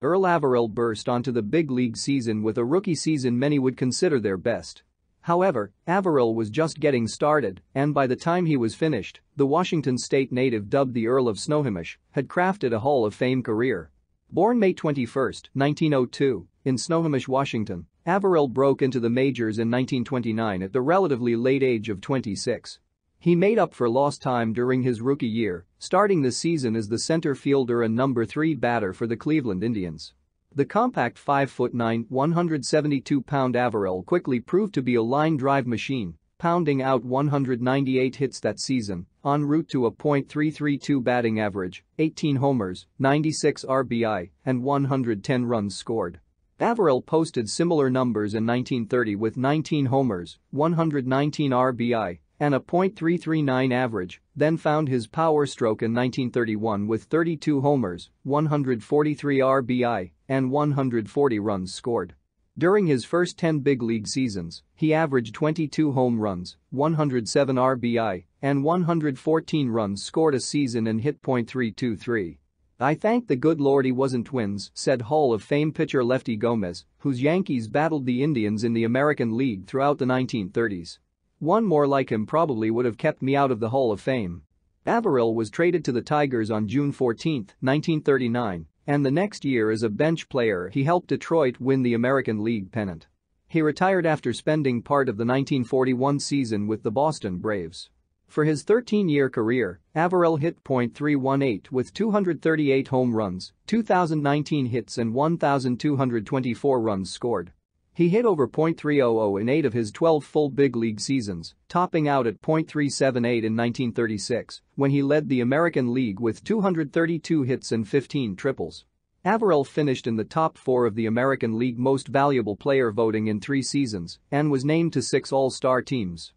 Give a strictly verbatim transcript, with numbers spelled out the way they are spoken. Earl Averill burst onto the big league season with a rookie season many would consider their best. However, Averill was just getting started, and by the time he was finished, the Washington State native, dubbed the Earl of Snohomish, had crafted a Hall of Fame career. Born May twenty-first, nineteen oh two, in Snohomish, Washington, Averill broke into the majors in nineteen twenty-nine at the relatively late age of twenty-six. He made up for lost time during his rookie year, starting the season as the center fielder and number three batter for the Cleveland Indians. The compact five foot nine, one hundred seventy-two pound Averill quickly proved to be a line drive machine, pounding out one hundred ninety-eight hits that season, en route to a point three three two batting average, eighteen homers, ninety-six R B I, and one hundred ten runs scored. Averill posted similar numbers in nineteen thirty with nineteen homers, one hundred nineteen R B I, and a point three three nine average, then found his power stroke in nineteen thirty-one with thirty-two homers, one hundred forty-three R B I, and one hundred forty runs scored. During his first ten big league seasons, he averaged twenty-two home runs, one hundred seven R B I, and one hundred fourteen runs scored a season and hit point three two three. "I thank the good Lord he wasn't twins," said Hall of Fame pitcher Lefty Gomez, whose Yankees battled the Indians in the American League throughout the nineteen thirties. "One more like him probably would have kept me out of the Hall of Fame." Averill was traded to the Tigers on June fourteenth, nineteen thirty-nine, and the next year as a bench player he helped Detroit win the American League pennant. He retired after spending part of the nineteen forty-one season with the Boston Braves. For his thirteen-year career, Averill hit point three one eight with two hundred thirty-eight home runs, two thousand nineteen hits and one thousand two hundred twenty-four runs scored. He hit over point three oh oh in eight of his twelve full big league seasons, topping out at point three seven eight in nineteen thirty-six, when he led the American League with two hundred thirty-two hits and fifteen triples. Averill finished in the top four of the American League Most Valuable Player voting in three seasons and was named to six All-Star teams.